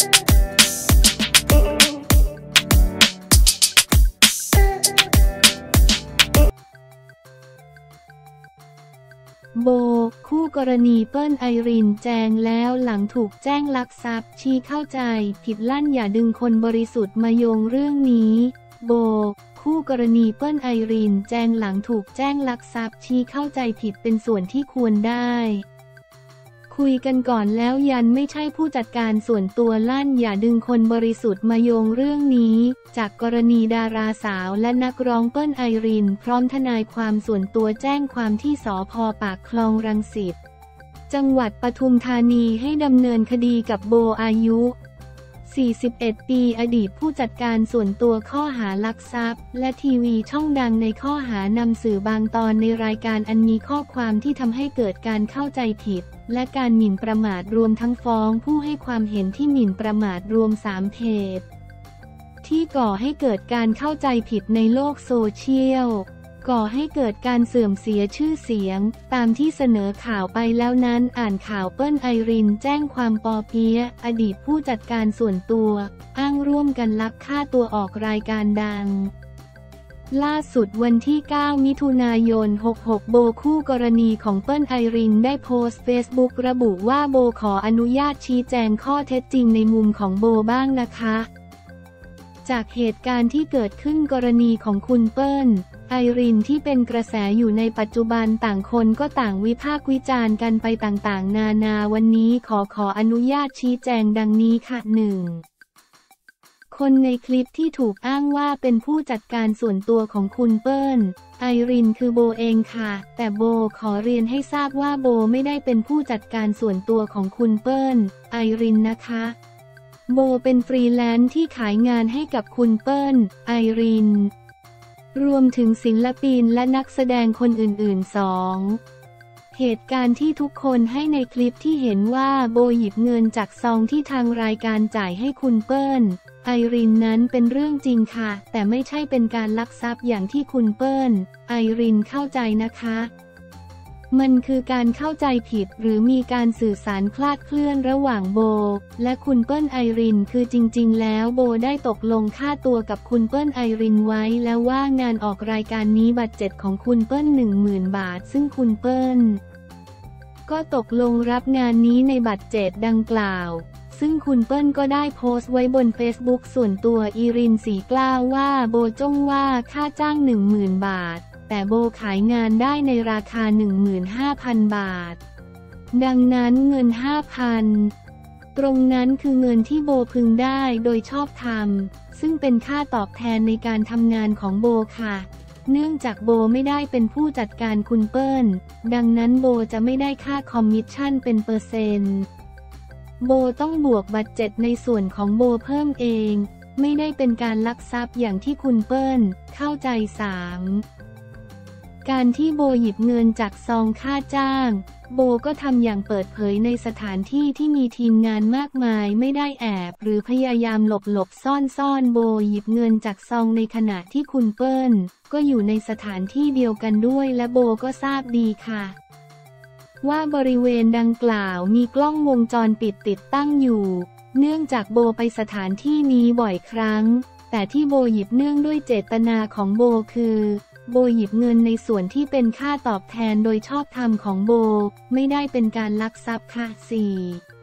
โบคู่กรณีเปิ้ลไอรินแจงแล้วหลังถูกแจ้งลักทรัพย์ชี้เข้าใจผิดลั่นอย่าดึงคนบริสุทธิ์มาโยงเรื่องนี้โบคู่กรณีเปิ้ลไอรินแจงหลังถูกแจ้งลักทรัพย์ชี้เข้าใจผิดเป็นส่วนที่ควรได้คุยกันก่อนแล้วยันไม่ใช่ผู้จัดการส่วนตัวลั่นอย่าดึงคนบริสุทธิ์มาโยงเรื่องนี้จากกรณีดาราสาวและนักร้องเปิ้ลไอรินพร้อมทนายความส่วนตัวแจ้งความที่สภ.ปากคลองรังสิตจังหวัดปทุมธานีให้ดำเนินคดีกับโบอายุ41ปีอดีตผู้จัดการส่วนตัวข้อหาลักทรัพย์และทีวีช่องดังในข้อหานำสื่อบางตอนในรายการอันมีข้อความที่ทำให้เกิดการเข้าใจผิดและการหมิ่นประมาทรวมทั้งฟ้องผู้ให้ความเห็นที่หมิ่นประมาทรวม3เพจที่ก่อให้เกิดการเข้าใจผิดในโลกโซเชียลก่อให้เกิดการเสื่อมเสียชื่อเสียงตามที่เสนอข่าวไปแล้วนั้นอ่านข่าวเปิ้ลไอรินแจ้งความปอเปี๊ยะอดีตผู้จัดการส่วนตัวอ้างร่วมกันลักฆ่าตัวออกรายการดังล่าสุดวันที่9มิถุนายน66โบคู่กรณีของเปิ้ลไอรินได้โพสต์เฟซบุ๊กระบุว่าโบขออนุญาตชี้แจงข้อเท็จจริงในมุมของโบบ้างนะคะจากเหตุการณ์ที่เกิดขึ้นกรณีของคุณเปิ้ลไอรินที่เป็นกระแสอยู่ในปัจจุบันต่างคนก็ต่างวิพากษ์วิจารณ์กันไปต่างๆนานาวันนี้ขออนุญาตชี้แจงดังนี้ค่ะ 1. คนในคลิปที่ถูกอ้างว่าเป็นผู้จัดการส่วนตัวของคุณเปิ้ลไอรินคือโบเองค่ะแต่โบขอเรียนให้ทราบว่าโบไม่ได้เป็นผู้จัดการส่วนตัวของคุณเปิ้ลไอรินนะคะโบเป็นฟรีแลนซ์ที่ขายงานให้กับคุณเปิ้ลไอรินรวมถึงศิลปินและนักแสดงคนอื่นๆ 2. เหตุการณ์ที่ทุกคนให้ในคลิปที่เห็นว่าโบหยิบเงินจากซองที่ทางรายการจ่ายให้คุณเปิ้ลไอรินนั้นเป็นเรื่องจริงค่ะแต่ไม่ใช่เป็นการลักทรัพย์อย่างที่คุณเปิ้ลไอรินเข้าใจนะคะมันคือการเข้าใจผิดหรือมีการสื่อสารคลาดเคลื่อนระหว่างโบและคุณเปิ้ลไอรินคือจริงๆแล้วโบได้ตกลงค่าตัวกับคุณเปิ้ลไอรินไว้แล้วว่างานออกรายการนี้บัตรเจ็ดของคุณเปิ้ล 10,000 บาทซึ่งคุณเปิ้ลก็ตกลงรับงานนี้ในบัตรเจ็ดดังกล่าวซึ่งคุณเปิ้ลก็ได้โพสต์ไว้บน Facebook ส่วนตัวไอรินสีกล้าว่าโบจ้องว่าค่าจ้าง 10,000 บาทแต่โบขายงานได้ในราคา 15,000 บาทดังนั้นเงิน 5,000 ตรงนั้นคือเงินที่โบพึงได้โดยชอบธรรมซึ่งเป็นค่าตอบแทนในการทำงานของโบค่ะเนื่องจากโบไม่ได้เป็นผู้จัดการคุณเปิ้ลดังนั้นโบจะไม่ได้ค่าคอมมิชชั่นเป็นเปอร์เซ็นต์โบต้องบวกบัดเจ็ตในส่วนของโบเพิ่มเองไม่ได้เป็นการลักทรัพย์อย่างที่คุณเปิ้ลเข้าใจ 3.การที่โบหยิบเงินจากซองค่าจ้างโบก็ทำอย่างเปิดเผยในสถานที่ที่มีทีมงานมากมายไม่ได้แอบหรือพยายามหลบซ่อนโบหยิบเงินจากซองในขณะที่คุณเปิ้ลก็อยู่ในสถานที่เดียวกันด้วยและโบก็ทราบดีค่ะว่าบริเวณดังกล่าวมีกล้องวงจรปิดติดตั้งอยู่เนื่องจากโบไปสถานที่นี้บ่อยครั้งแต่ที่โบหยิบเนื่องด้วยเจตนาของโบคือโบหยิบเงินในส่วนที่เป็นค่าตอบแทนโดยชอบธรรมของโบไม่ได้เป็นการลักทรัพย์ค่ะ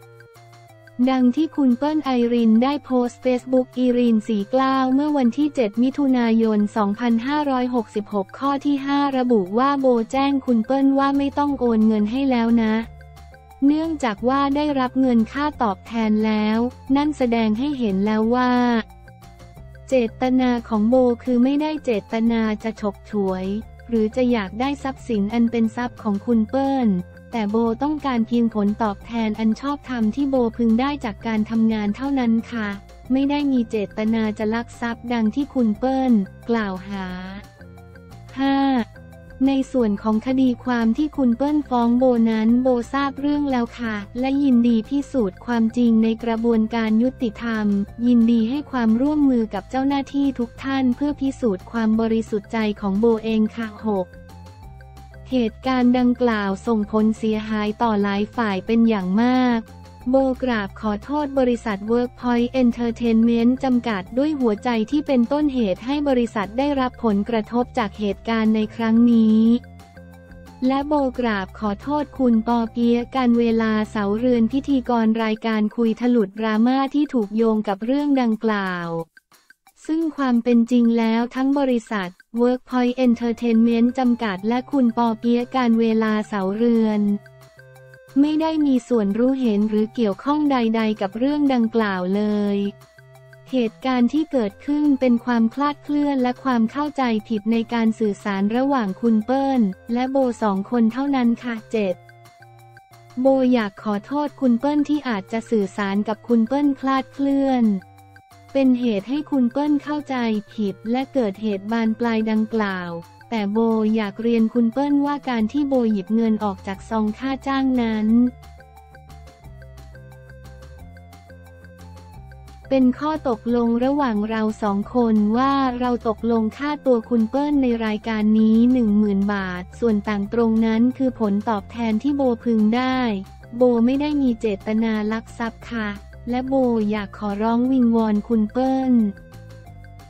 4. ดังที่คุณเปิ้ลไอรินได้โพสต์ Facebook ไอรินสีกล้าวเมื่อวันที่7มิถุนายน2566ข้อที่5ระบุว่าโบแจ้งคุณเปิ้ลว่าไม่ต้องโอนเงินให้แล้วนะเนื่องจากว่าได้รับเงินค่าตอบแทนแล้วนั่นแสดงให้เห็นแล้วว่าเจตนาของโบคือไม่ได้เจตนาจะฉกฉวยหรือจะอยากได้ทรัพย์สินอันเป็นทรัพย์ของคุณเปิ้ลแต่โบต้องการเพียงผลตอบแทนอันชอบธรรมที่โบพึงได้จากการทำงานเท่านั้นค่ะไม่ได้มีเจตนาจะลักทรัพย์ดังที่คุณเปิ้ลกล่าวหา 5. ในส่วนของคดีความที่คุณเปิ้ลฟ้องโบนั้นโบทราบเรื่องแล้วค่ะและยินดีพิสูจน์ความจริงในกระบวนการยุติธรรมยินดีให้ความร่วมมือกับเจ้าหน้าที่ทุกท่านเพื่อพิสูจน์ความบริสุทธิ์ใจของโบเองค่ะ 6. เหตุการณ์ดังกล่าวส่งผลเสียหายต่อหลายฝ่ายเป็นอย่างมาก โบกราบขอโทษบริษัท Workpoint Entertainment จำกัดด้วยหัวใจที่เป็นต้นเหตุให้บริษัทได้รับผลกระทบจากเหตุการณ์ในครั้งนี้และโบกราบขอโทษคุณปอเปี๊ยะ กาญเวลาเสาเรือนพิธีกรรายการคุยทะลุดดราม่าที่ถูกโยงกับเรื่องดังกล่าวซึ่งความเป็นจริงแล้วทั้งบริษัท Workpoint Entertainment จำกัดและคุณปอเปี๊ยะ กาญเวลาเสาเรือนไม่ได้มีส่วนรู้เห็นหรือเกี่ยวข้องใดๆกับเรื่องดังกล่าวเลยเหตุการณ์ที่เกิดขึ้นเป็นความคลาดเคลื่อนและความเข้าใจผิดในการสื่อสารระหว่างคุณเปิ้ลและโบ2 คนเท่านั้นค่ะ 7 โบอยากขอโทษคุณเปิ้ลที่อาจจะสื่อสารกับคุณเปิ้ลคลาดเคลื่อนเป็นเหตุให้คุณเปิ้ลเข้าใจผิดและเกิดเหตุบานปลายดังกล่าวแต่โบอยากเรียนคุณเปิ้ลว่าการที่โบหยิบเงินออกจากซองค่าจ้างนั้นเป็นข้อตกลงระหว่างเรา2 คนว่าเราตกลงค่าตัวคุณเปิ้ลในรายการนี้ 10,000 บาทส่วนต่างตรงนั้นคือผลตอบแทนที่โบพึงได้โบไม่ได้มีเจตนาลักทรัพย์ค่ะและโบอยากขอร้องวิงวอนคุณเปิ้ล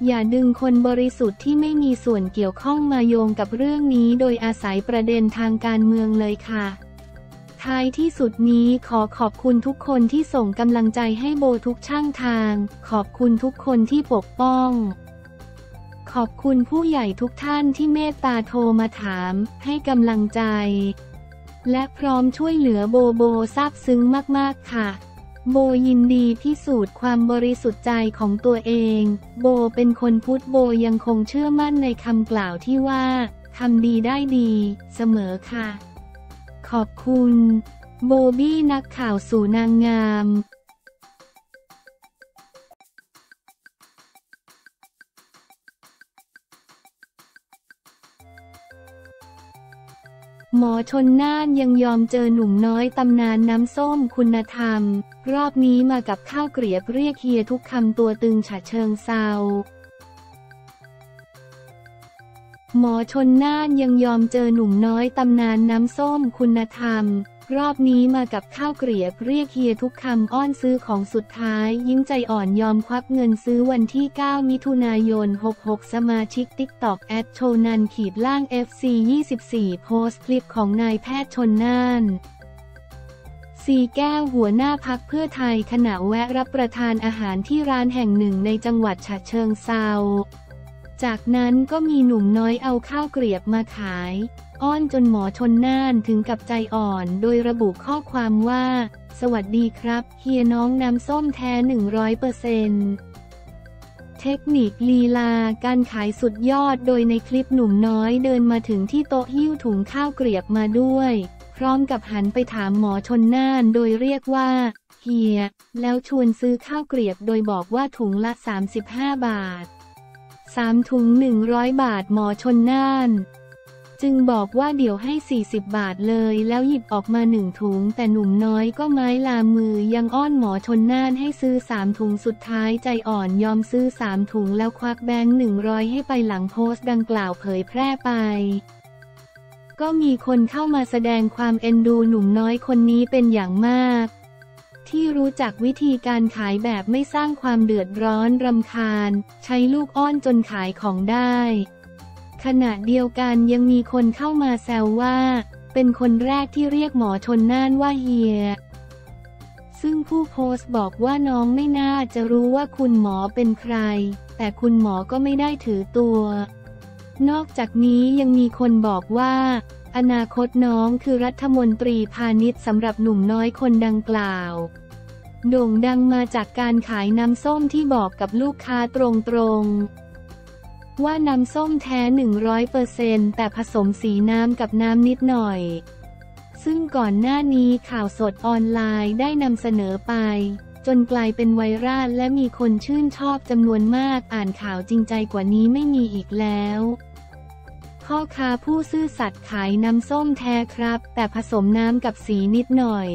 อย่าดึงคนบริสุทธิ์ที่ไม่มีส่วนเกี่ยวข้องมาโยงกับเรื่องนี้โดยอาศัยประเด็นทางการเมืองเลยค่ะท้ายที่สุดนี้ขอขอบคุณทุกคนที่ส่งกำลังใจให้โบทุกช่างทางขอบคุณทุกคนที่ปกป้องขอบคุณผู้ใหญ่ทุกท่านที่เมตตาโทรมาถามให้กำลังใจและพร้อมช่วยเหลือโบซาบซึ้งมากๆค่ะโบยินดีพิสูจน์ความบริสุทธิ์ใจของตัวเองโบเป็นคนพุทธโบยังคงเชื่อมั่นในคำกล่าวที่ว่าทำดีได้ดีเสมอค่ะขอบคุณโบบี้นักข่าวสู่นางงามหมอชลน่านยังยอมเจอหนุ่มน้อยตำนานน้ำส้มคุณธรรมรอบนี้มากับข้าวเกลียบเรียกเฮียทุกคำตัวตึงฉะเชิงเทราหมอชลน่านยังยอมเจอหนุ่มน้อยตำนานน้ำส้มคุณธรรมรอบนี้มากับข้าวเกลียบเรียกเฮียทุกคำอ้อนซื้อของสุดท้ายยิ้มใจอ่อนยอมควักเงินซื้อวันที่ 9 มิถุนายน 66 สมาชิก TikTok แอดโชนัน_ FC 24 โพสต์คลิปของนายแพทย์ชลน่านสีแก้วหัวหน้าพรรคเพื่อไทยขณะแวะรับประทานอาหารที่ร้านแห่งหนึ่งในจังหวัดฉะเชิงเทราจากนั้นก็มีหนุ่มน้อยเอาข้าวเกลียบมาขายอ้อนจนหมอชลน่านถึงกับใจอ่อนโดยระบุข้อความว่าสวัสดีครับเฮียน้องน้ำส้มแท้ 100% เทคนิคลีลาการขายสุดยอดโดยในคลิปหนุ่มน้อยเดินมาถึงที่โต๊ะหิ้วถุงข้าวเกลียบมาด้วยพร้อมกับหันไปถามหมอชลน่านโดยเรียกว่าเฮียแล้วชวนซื้อข้าวเกลียบโดยบอกว่าถุงละ35 บาท3 ถุง 100 บาทหมอชลน่านจึงบอกว่าเดี๋ยวให้40 บาทเลยแล้วหยิบออกมา1 ถุงแต่หนุ่มน้อยก็ไม้ลามือยังอ้อนหมอชลน่านให้ซื้อ3 ถุงสุดท้ายใจอ่อนยอมซื้อ3 ถุงแล้วควักแบงค์100ให้ไปหลังโพสต์ดังกล่าวเผยแพร่ไปก็มีคนเข้ามาแสดงความเอ็นดูหนุ่มน้อยคนนี้เป็นอย่างมากที่รู้จักวิธีการขายแบบไม่สร้างความเดือดร้อนรำคาญใช้ลูกอ้อนจนขายของได้ขณะเดียวกันยังมีคนเข้ามาแซวว่าเป็นคนแรกที่เรียกหมอชลน่านว่าเฮียซึ่งผู้โพสต์บอกว่าน้องไม่น่าจะรู้ว่าคุณหมอเป็นใครแต่คุณหมอก็ไม่ได้ถือตัวนอกจากนี้ยังมีคนบอกว่าอนาคตน้องคือรัฐมนตรีพาณิชย์สำหรับหนุ่มน้อยคนดังกล่าวโด่งดังมาจากการขายน้ำส้มที่บอกกับลูกค้าตรงๆว่าน้ำส้มแท้ 100% แต่ผสมสีน้ำกับน้ำนิดหน่อยซึ่งก่อนหน้านี้ข่าวสดออนไลน์ได้นำเสนอไปจนกลายเป็นไวรัลและมีคนชื่นชอบจำนวนมากอ่านข่าวจริงใจกว่านี้ไม่มีอีกแล้วพ่อค้าผู้ซื่อสัตย์ขายน้ำส้มแท้ครับแต่ผสมน้ำกับสีนิดหน่อย